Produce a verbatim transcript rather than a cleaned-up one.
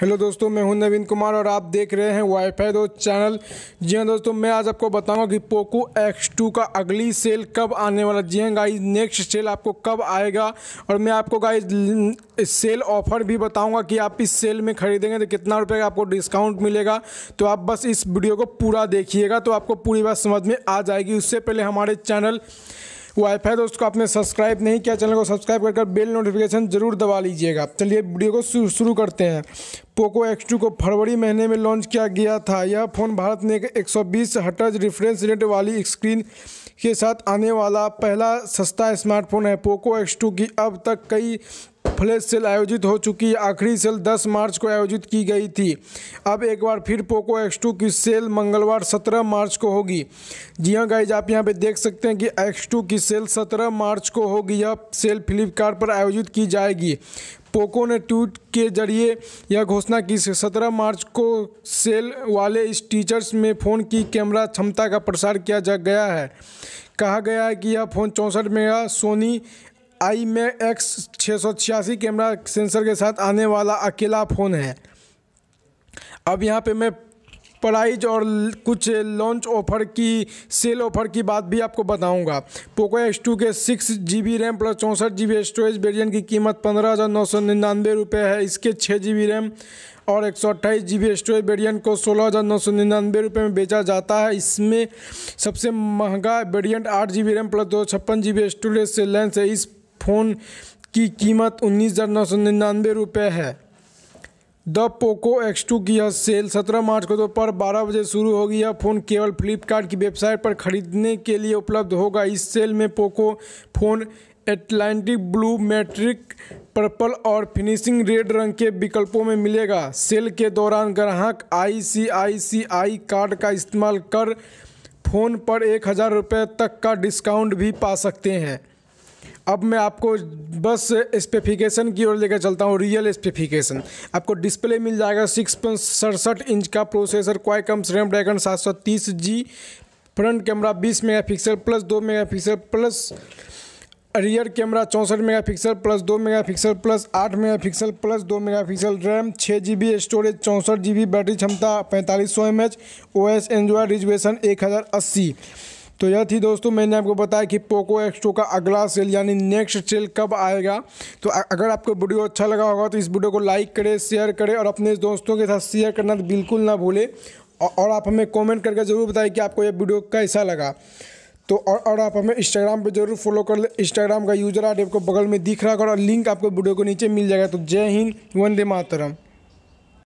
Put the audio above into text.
Hello दोस्तों, मैं हूं नवीन कुमार और आप देख रहे हैं वाई फाई दोस्त चैनल। जी हाँ दोस्तों, मैं आज आपको बताऊंगा कि पोको एक्स टू का अगली सेल कब आने वाला। जी हाँ गाइज, नेक्स्ट सेल आपको कब आएगा और मैं आपको गाइज सेल ऑफ़र भी बताऊंगा कि आप इस सेल में ख़रीदेंगे तो कितना रुपये का आपको डिस्काउंट मिलेगा। तो आप बस इस वीडियो को पूरा देखिएगा तो आपको पूरी बात समझ में आ जाएगी। उससे पहले हमारे चैनल वाई फाई दोस्त को आपने सब्सक्राइब नहीं किया, चैनल को सब्सक्राइब कर कर बेल नोटिफिकेशन जरूर दबा लीजिएगा। चलिए वीडियो को शुरू करते हैं। पोको एक्स टू को फरवरी महीने में लॉन्च किया गया था। यह फ़ोन भारत में एक सौ बीस हर्ट्ज रिफ्रेंस रेट वाली स्क्रीन के साथ आने वाला पहला सस्ता स्मार्टफोन है। पोको एक्स टू की अब तक कई फ्लैश सेल आयोजित हो चुकी है। आखिरी सेल दस मार्च को आयोजित की गई थी। अब एक बार फिर पोको एक्स टू की सेल मंगलवार सत्रह मार्च को होगी। जी हाँ गाइज, आप यहाँ पे देख सकते हैं कि एक्स टू की सेल सत्रह मार्च को होगी। यह सेल फ्लिपकार्ट पर आयोजित की जाएगी। पोको ने ट्वीट के जरिए यह घोषणा की। सत्रह मार्च को सेल वाले इस टीचर्स में फ़ोन की कैमरा क्षमता का प्रसार किया जा गया है। कहा गया है कि यह फ़ोन चौंसठ मेगा सोनी आई एक्स छः सौ कैमरा सेंसर के साथ आने वाला अकेला फ़ोन है। अब यहाँ पे मैं प्राइज और कुछ लॉन्च ऑफर की सेल ऑफर की बात भी आपको बताऊंगा। पोको एक्स टू के six G B RAM plus चौंसठ जी बी स्टोरेज वेरियंट की कीमत पंद्रह हज़ार नौ सौ निन्यानवे रुपये है। इसके छः जी बी रैम और एक सौ अट्ठाईस जी बी स्टोरेज वेरियंट को सोलह हज़ार नौ सौ निन्यानवे रुपये में बेचा जाता है। इसमें सबसे महंगा वेरियंट आठ जी बी रैम प्लस दो छप्पन जी बी स्टोरेज से लेंस है। इस फ़ोन की कीमत उन्नीस हज़ार नौ सौ निन्यानवे रुपये है। द पोको एक्स टू की यह सेल सत्रह मार्च को दोपहर बारह बजे शुरू होगी। यह फ़ोन केवल फ्लिपकार्ट की वेबसाइट पर खरीदने के लिए उपलब्ध होगा। इस सेल में Poco phone Atlantic blue, matrix purple और फिनिशिंग रेड रंग के विकल्पों में मिलेगा। सेल के दौरान ग्राहक आई सी आई सी आई कार्ड का इस्तेमाल कर फ़ोन पर एक हज़ार रुपये तक का डिस्काउंट भी पा सकते हैं। अब मैं आपको बस स्पेसिफिकेशन की ओर लेकर चलता हूँ। रियल स्पेसिफिकेशन आपको डिस्प्ले मिल जाएगा सिक्स पॉइंट सड़सठ इंच का। प्रोसेसर क्वालकम्स ड्रैगन सात सौ तीस जी। फ्रंट कैमरा बीस मेगापिक्सल प्लस दो मेगापिक्सल प्लस रियर कैमरा चौंसठ मेगापिक्सल प्लस दो मेगापिक्सल प्लस आठ मेगापिक्सल प्लस दो मेगापिक्सल। रैम छः जी बी स्टोरेज चौंसठ जी बी। बैटरी क्षमता पैंतालीस सौ M H. O S Android reservation एक हज़ार अस्सी। तो यह थी दोस्तों, मैंने आपको बताया कि पोको एक्स टू का अगला सेल यानी नेक्स्ट सेल कब आएगा। तो अगर आपको वीडियो अच्छा लगा होगा तो इस वीडियो को लाइक करें, शेयर करें और अपने दोस्तों के साथ शेयर करना बिल्कुल ना भूलें। और आप हमें कमेंट करके ज़रूर बताएं कि आपको यह वीडियो कैसा लगा। तो और, और आप हमें इंस्टाग्राम पर जरूर फॉलो कर लें। इंस्टाग्राम का यूजर आईडी आपको बगल में दिख रहा होगा और लिंक आपको वीडियो को नीचे मिल जाएगा। तो जय हिंद, वंदे मातरम।